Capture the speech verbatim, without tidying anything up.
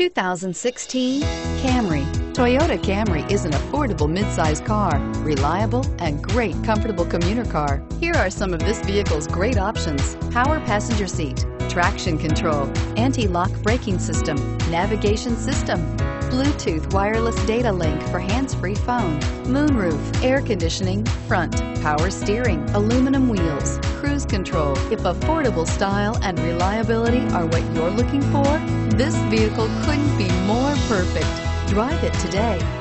two thousand sixteen Camry. Toyota Camry is an affordable midsize car, reliable and great comfortable commuter car. Here are some of this vehicle's great options: power passenger seat, traction control, anti-lock braking system, navigation system, Bluetooth wireless data link for hands-free phone, moonroof, air conditioning, front, power steering, aluminum wheels, cruise control. If affordable style and reliability are what you're looking for, this vehicle couldn't be more perfect. Drive it today.